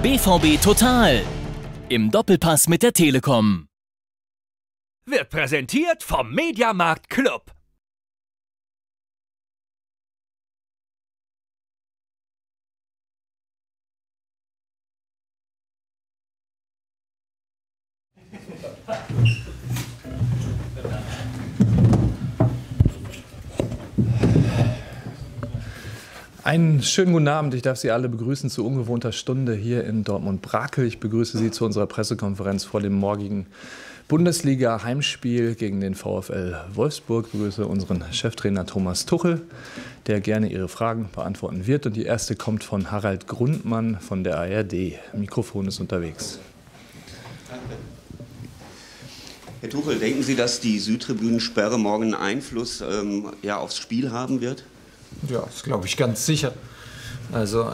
BVB Total im Doppelpass mit der Telekom. Wird präsentiert vom Mediamarkt Club. Einen schönen guten Abend. Ich darf Sie alle begrüßen zu ungewohnter Stunde hier in Dortmund-Brakel. Ich begrüße Sie zu unserer Pressekonferenz vor dem morgigen Bundesliga-Heimspiel gegen den VfL Wolfsburg. Ich begrüße unseren Cheftrainer Thomas Tuchel, der gerne Ihre Fragen beantworten wird. Und die erste kommt von Harald Grundmann von der ARD. Mikrofon ist unterwegs. Herr Tuchel, denken Sie, dass die Südtribünensperre morgen Einfluss aufs Spiel haben wird? Ja, das glaube ich ganz sicher. Also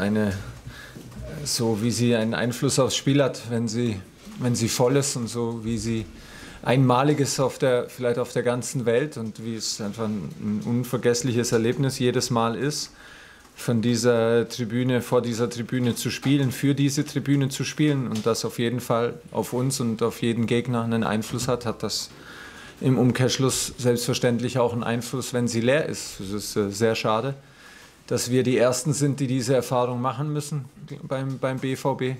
so wie sie einen Einfluss aufs Spiel hat, wenn sie voll ist, und so wie sie einmalig ist vielleicht auf der ganzen Welt und wie es einfach ein unvergessliches Erlebnis jedes Mal ist, vor dieser Tribüne zu spielen, für diese Tribüne zu spielen, und das auf jeden Fall auf uns und auf jeden Gegner einen Einfluss hat, hat das im Umkehrschluss selbstverständlich auch einen Einfluss, wenn sie leer ist. Es ist sehr schade, dass wir die Ersten sind, die diese Erfahrung machen müssen beim BVB.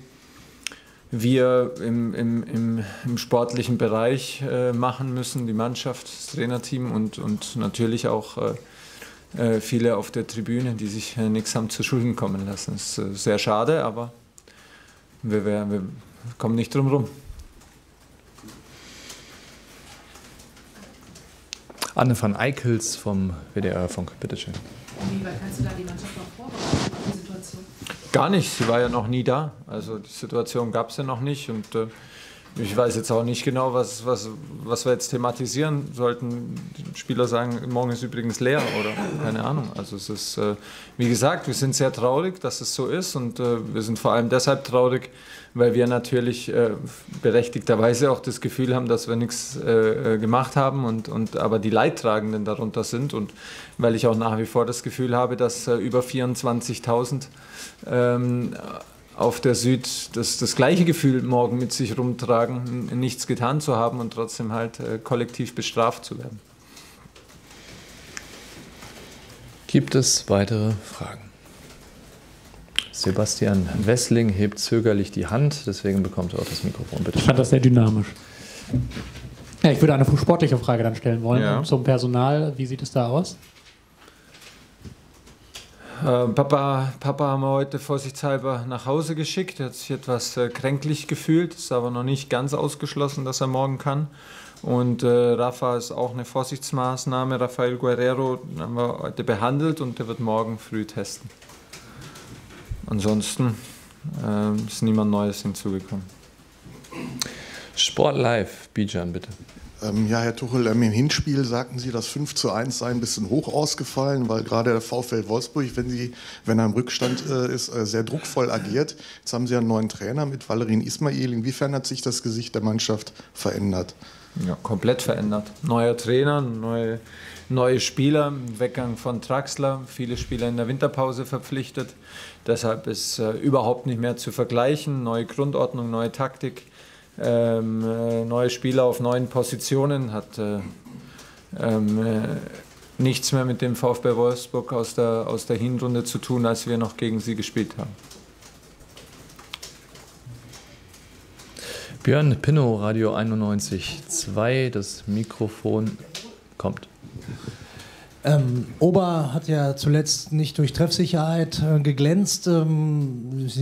Wir im sportlichen Bereich machen müssen, die Mannschaft, das Trainerteam und natürlich auch viele auf der Tribüne, die sich nichts haben zu Schulden kommen lassen. Das ist sehr schade, aber wir kommen nicht drum rum. Anne van Eickels vom WDR-Funk, bitte schön. Inwieweit kannst du da die Mannschaft noch vorbereiten auf die Situation? Gar nicht, sie war ja noch nie da. Also die Situation gab es ja noch nicht. Und ich weiß jetzt auch nicht genau, was wir jetzt thematisieren sollten. Die Spieler sagen, morgen ist übrigens leer oder keine Ahnung. Also es ist, wie gesagt, wir sind sehr traurig, dass es so ist. Und wir sind vor allem deshalb traurig, weil wir natürlich berechtigterweise auch das Gefühl haben, dass wir nichts gemacht haben aber die Leidtragenden darunter sind, und weil ich auch nach wie vor das Gefühl habe, dass über 24.000 auf der Süd das gleiche Gefühl morgen mit sich rumtragen, nichts getan zu haben und trotzdem halt kollektiv bestraft zu werden. Gibt es weitere Fragen? Sebastian Wessling hebt zögerlich die Hand, deswegen bekommt er auch das Mikrofon. Bitte. Ich fand das sehr dynamisch. Ja, ich würde eine sportliche Frage dann stellen wollen, ja. Zum Personal. Wie sieht es da aus? Papa haben wir heute vorsichtshalber nach Hause geschickt. Er hat sich etwas kränklich gefühlt, ist aber noch nicht ganz ausgeschlossen, dass er morgen kann. Und Rafa ist auch eine Vorsichtsmaßnahme. Rafael Guerrero haben wir heute behandelt und der wird morgen früh testen. Ansonsten ist niemand Neues hinzugekommen. Sport Live, Bidjan, bitte. Ja, Herr Tuchel, im Hinspiel sagten Sie, dass 5:1 sei ein bisschen hoch ausgefallen, weil gerade der VfL Wolfsburg, wenn er im Rückstand ist, sehr druckvoll agiert. Jetzt haben Sie einen neuen Trainer mit Valérien Ismaël. Inwiefern hat sich das Gesicht der Mannschaft verändert? Ja, komplett verändert. Neuer Trainer, neue Spieler, Weggang von Traxler, viele Spieler in der Winterpause verpflichtet. Deshalb ist überhaupt nicht mehr zu vergleichen. Neue Grundordnung, neue Taktik, neue Spieler auf neuen Positionen. Hat nichts mehr mit dem VfB Wolfsburg aus der Hinrunde zu tun, als wir noch gegen sie gespielt haben. Björn Pinnow, Radio 91.2, das Mikrofon kommt. Ober hat ja zuletzt nicht durch Treffsicherheit geglänzt. Sie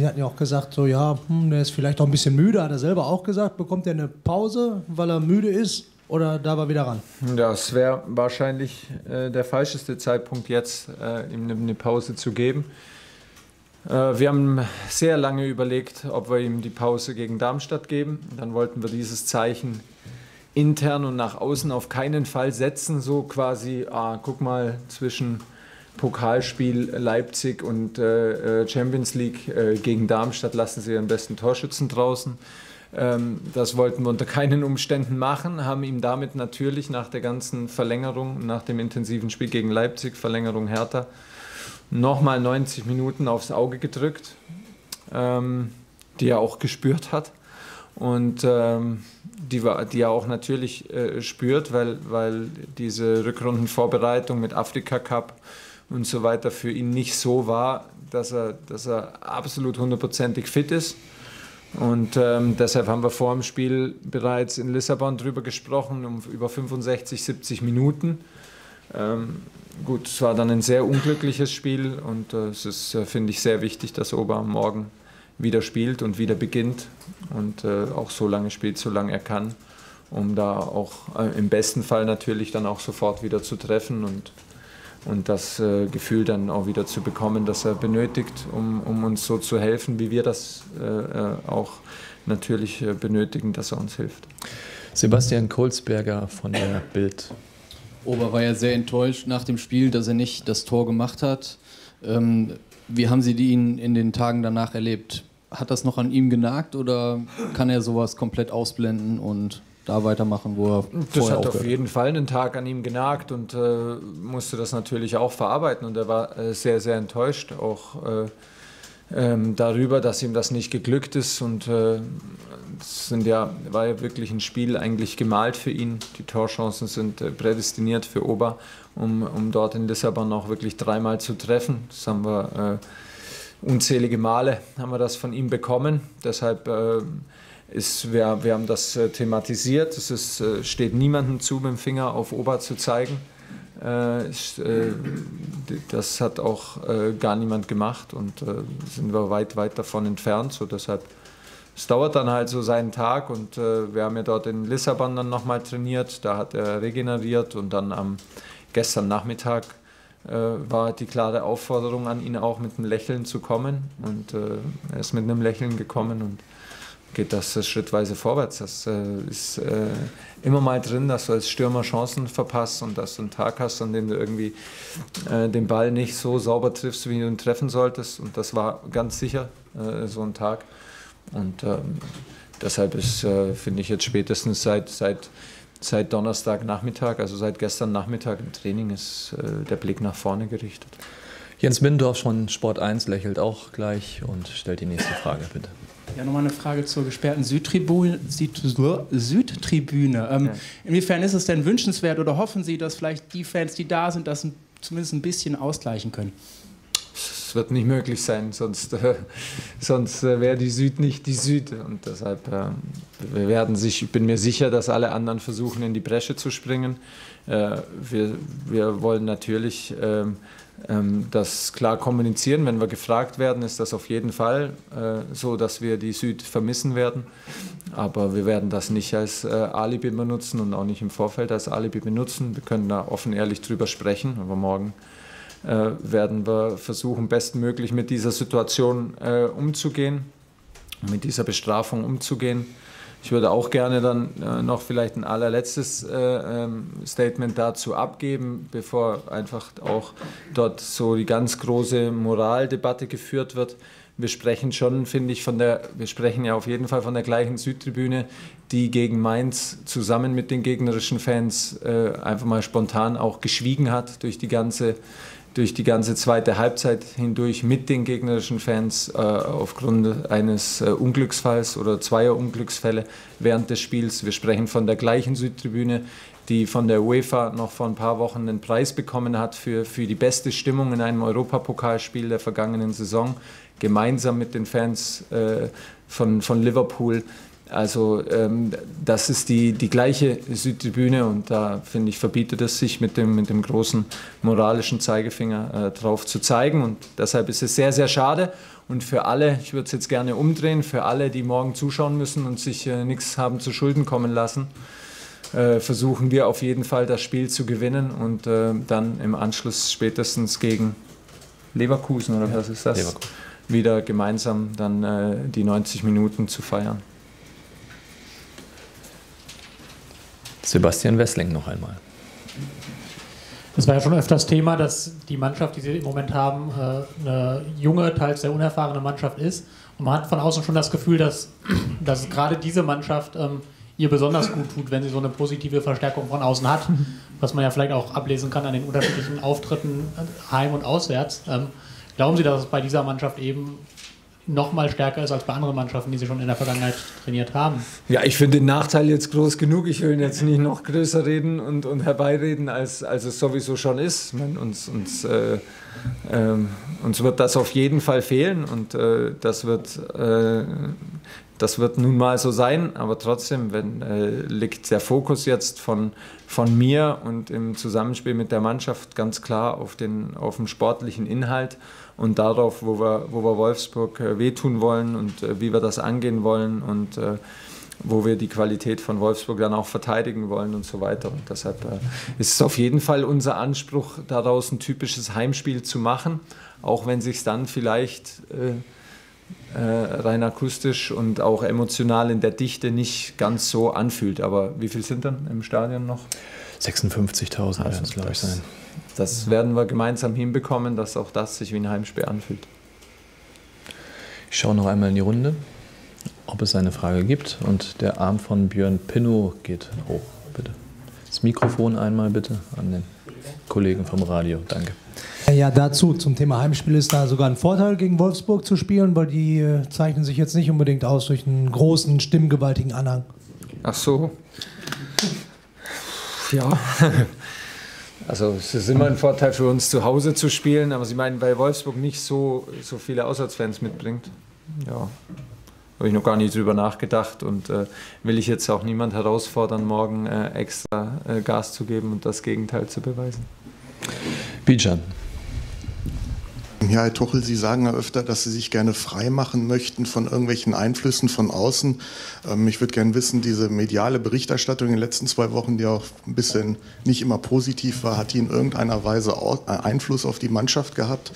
hatten ja auch gesagt, so ja, der ist vielleicht auch ein bisschen müde, hat er selber auch gesagt. Bekommt er eine Pause, weil er müde ist, oder darf er wieder ran? Ja, es wäre wahrscheinlich der falscheste Zeitpunkt jetzt, ihm eine Pause zu geben. Wir haben sehr lange überlegt, ob wir ihm die Pause gegen Darmstadt geben. Dann wollten wir dieses Zeichen intern und nach außen auf keinen Fall setzen. So quasi, guck mal, zwischen Pokalspiel Leipzig und Champions League gegen Darmstadt lassen sie ihren besten Torschützen draußen. Das wollten wir unter keinen Umständen machen, haben ihm damit natürlich nach der ganzen Verlängerung, nach dem intensiven Spiel gegen Leipzig, Verlängerung Hertha, nochmal 90 Minuten aufs Auge gedrückt. die er auch gespürt hat und die er auch natürlich spürt, weil diese Rückrundenvorbereitung mit Afrika Cup und so weiter für ihn nicht so war, dass er absolut hundertprozentig fit ist. Und deshalb haben wir vor dem Spiel bereits in Lissabon drüber gesprochen, um über 65, 70 Minuten. Gut, es war dann ein sehr unglückliches Spiel und es ist, finde ich, sehr wichtig, dass Ober am Morgen wieder spielt und wieder beginnt und auch so lange spielt, solange er kann, um da auch im besten Fall natürlich dann auch sofort wieder zu treffen und das Gefühl dann auch wieder zu bekommen, das er benötigt, um uns so zu helfen, wie wir das auch natürlich benötigen, dass er uns hilft. Sebastian Kohlsberger von der BILD. Ober war ja sehr enttäuscht nach dem Spiel, dass er nicht das Tor gemacht hat. Wie haben Sie ihn in den Tagen danach erlebt? Hat das noch an ihm genagt oder kann er sowas komplett ausblenden und da weitermachen, wo er das hat auf jeden Fall einen Tag an ihm genagt und musste das natürlich auch verarbeiten. Und er war sehr, sehr enttäuscht auch darüber, dass ihm das nicht geglückt ist. Und es war ja wirklich ein Spiel eigentlich gemalt für ihn. Die Torchancen sind prädestiniert für Ober, um dort in Lissabon auch wirklich dreimal zu treffen. Das haben wir unzählige Male haben wir das von ihm bekommen. Deshalb wir haben das thematisiert, es steht niemandem zu, mit dem Finger auf Ober zu zeigen. Das hat auch gar niemand gemacht und sind wir weit, weit davon entfernt. So, deshalb, es dauert dann halt so seinen Tag und wir haben ja dort in Lissabon dann nochmal trainiert, da hat er regeneriert und dann gestern Nachmittag war die klare Aufforderung an ihn auch mit einem Lächeln zu kommen und er ist mit einem Lächeln gekommen und geht das schrittweise vorwärts. Das ist immer mal drin, dass du als Stürmer Chancen verpasst und dass du einen Tag hast, an dem du irgendwie den Ball nicht so sauber triffst, wie du ihn treffen solltest. Und das war ganz sicher so ein Tag. Und deshalb ist, finde ich, jetzt spätestens seit Donnerstagnachmittag, also seit gestern Nachmittag im Training, ist der Blick nach vorne gerichtet. Jens Mindorf von Sport1 lächelt auch gleich und stellt die nächste Frage, bitte. Ja, nochmal eine Frage zur gesperrten Südtribüne. Ja. Inwiefern ist es denn wünschenswert oder hoffen Sie, dass vielleicht die Fans, die da sind, das zumindest ein bisschen ausgleichen können? Es wird nicht möglich sein, sonst wäre die Süd nicht die Süd. Und deshalb ich bin mir sicher, dass alle anderen versuchen, in die Bresche zu springen. Wir wollen natürlich das klar kommunizieren. Wenn wir gefragt werden, ist das auf jeden Fall so, dass wir die Süd vermissen werden. Aber wir werden das nicht als Alibi benutzen und auch nicht im Vorfeld als Alibi benutzen. Wir können da offen ehrlich drüber sprechen, aber morgen werden wir versuchen, bestmöglich mit dieser Situation umzugehen, mit dieser Bestrafung umzugehen. Ich würde auch gerne dann noch vielleicht ein allerletztes Statement dazu abgeben, bevor einfach auch dort so die ganz große Moraldebatte geführt wird. Wir sprechen schon, finde ich, wir sprechen ja auf jeden Fall von der gleichen Südtribüne, die gegen Mainz zusammen mit den gegnerischen Fans einfach mal spontan auch geschwiegen hat durch die ganze zweite Halbzeit hindurch mit den gegnerischen Fans aufgrund eines Unglücksfalls oder zweier Unglücksfälle während des Spiels. Wir sprechen von der gleichen Südtribüne, die von der UEFA noch vor ein paar Wochen einen Preis bekommen hat für die beste Stimmung in einem Europapokalspiel der vergangenen Saison, gemeinsam mit den Fans von Liverpool. Also das ist die gleiche Südtribüne und da, finde ich, verbietet es sich, mit dem großen moralischen Zeigefinger drauf zu zeigen. Und deshalb ist es sehr, sehr schade. Und für alle, ich würde es jetzt gerne umdrehen, für alle, die morgen zuschauen müssen und sich nichts haben zu Schulden kommen lassen, versuchen wir auf jeden Fall, das Spiel zu gewinnen und dann im Anschluss spätestens gegen Leverkusen, oder was ist das? Leverkusen. Wieder gemeinsam dann die 90 Minuten zu feiern. Sebastian Wessling noch einmal. Das war ja schon öfters Thema, dass die Mannschaft, die Sie im Moment haben, eine junge, teils sehr unerfahrene Mannschaft ist. Und man hat von außen schon das Gefühl, dass gerade diese Mannschaft ihr besonders gut tut, wenn sie so eine positive Verstärkung von außen hat, was man ja vielleicht auch ablesen kann an den unterschiedlichen Auftritten heim und auswärts. Glauben Sie, dass es bei dieser Mannschaft eben noch mal stärker ist als bei anderen Mannschaften, die sie schon in der Vergangenheit trainiert haben. Ja, ich finde den Nachteil jetzt groß genug. Ich will jetzt nicht noch größer reden und herbeireden, als es sowieso schon ist. Ich meine, uns wird das auf jeden Fall fehlen und das wird nun mal so sein. Aber trotzdem liegt der Fokus jetzt von mir und im Zusammenspiel mit der Mannschaft ganz klar auf den sportlichen Inhalt und darauf, wo wir Wolfsburg wehtun wollen und wie wir das angehen wollen und wo wir die Qualität von Wolfsburg dann auch verteidigen wollen und so weiter. Und deshalb ist es auf jeden Fall unser Anspruch, daraus ein typisches Heimspiel zu machen, auch wenn sich dann vielleicht rein akustisch und auch emotional in der Dichte nicht ganz so anfühlt. Aber wie viel sind dann im Stadion noch? 56.000 werden es, glaube ich, sein. Das werden wir gemeinsam hinbekommen, dass auch das sich wie ein Heimspiel anfühlt. Ich schaue noch einmal in die Runde, ob es eine Frage gibt. Und der Arm von Björn Pinnow geht hoch, bitte. Das Mikrofon einmal bitte an den Kollegen vom Radio. Danke. Ja, dazu zum Thema Heimspiel ist da sogar ein Vorteil, gegen Wolfsburg zu spielen, weil die zeichnen sich jetzt nicht unbedingt aus durch einen großen, stimmgewaltigen Anhang. Ach so. Ja. Also es ist immer ein Vorteil für uns, zu Hause zu spielen, aber Sie meinen, weil Wolfsburg nicht so viele Auswärtsfans mitbringt? Ja, habe ich noch gar nicht drüber nachgedacht und will ich jetzt auch niemand herausfordern, morgen extra Gas zu geben und das Gegenteil zu beweisen. Bidjan. Ja, Herr Tuchel, Sie sagen ja öfter, dass Sie sich gerne frei machen möchten von irgendwelchen Einflüssen von außen. Ich würde gerne wissen, diese mediale Berichterstattung in den letzten 2 Wochen, die auch ein bisschen nicht immer positiv war, hat die in irgendeiner Weise Einfluss auf die Mannschaft gehabt?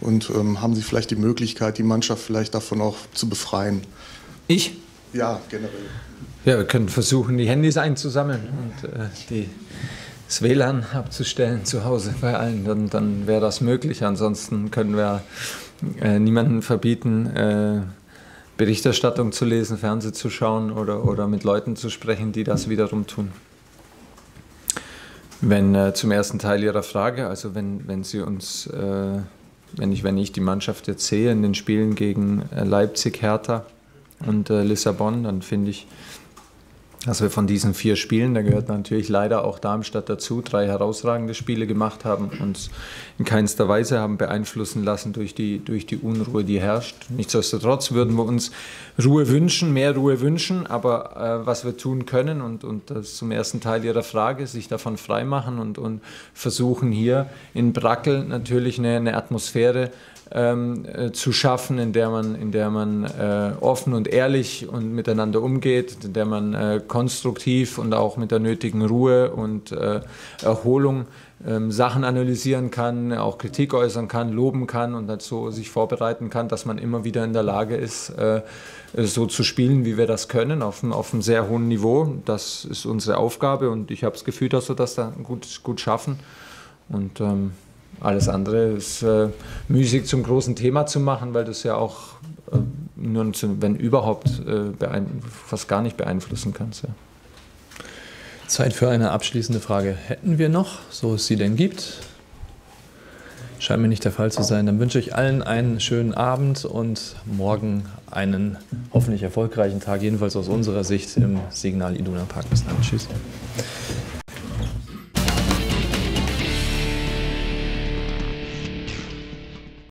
Und haben Sie vielleicht die Möglichkeit, die Mannschaft vielleicht davon auch zu befreien? Ich? Ja, generell. Ja, wir können versuchen, die Handys einzusammeln und das WLAN abzustellen zu Hause bei allen, dann wäre das möglich. Ansonsten können wir niemanden verbieten, Berichterstattung zu lesen, Fernsehen zu schauen oder mit Leuten zu sprechen, die das wiederum tun. Zum ersten Teil Ihrer Frage, also wenn ich die Mannschaft jetzt sehe in den Spielen gegen Leipzig, Hertha und Lissabon, dann finde ich, dass wir von diesen 4 Spielen, da gehört natürlich leider auch Darmstadt dazu, 3 herausragende Spiele gemacht haben, uns in keinster Weise haben beeinflussen lassen durch die Unruhe, die herrscht. Nichtsdestotrotz würden wir uns Ruhe wünschen, mehr Ruhe wünschen, aber was wir tun können, und das ist zum ersten Teil Ihrer Frage, sich davon freimachen und versuchen hier in Brackel natürlich eine Atmosphäre zu schaffen, in der man offen und ehrlich und miteinander umgeht, in der man konstruktiv und auch mit der nötigen Ruhe und Erholung Sachen analysieren kann, auch Kritik äußern kann, loben kann und dazu sich vorbereiten kann, dass man immer wieder in der Lage ist, so zu spielen, wie wir das können, auf einem sehr hohen Niveau. Das ist unsere Aufgabe und ich habe das Gefühl, dass wir das dann gut schaffen. Und alles andere ist müßig zum großen Thema zu machen, weil das ja auch, nur wenn überhaupt, fast gar nicht beeinflussen kannst. Ja. Zeit für eine abschließende Frage. Hätten wir noch, so es sie denn gibt? Scheint mir nicht der Fall zu sein. Dann wünsche ich allen einen schönen Abend und morgen einen hoffentlich erfolgreichen Tag, jedenfalls aus unserer Sicht, im Signal Iduna Park. Bis dann. Tschüss.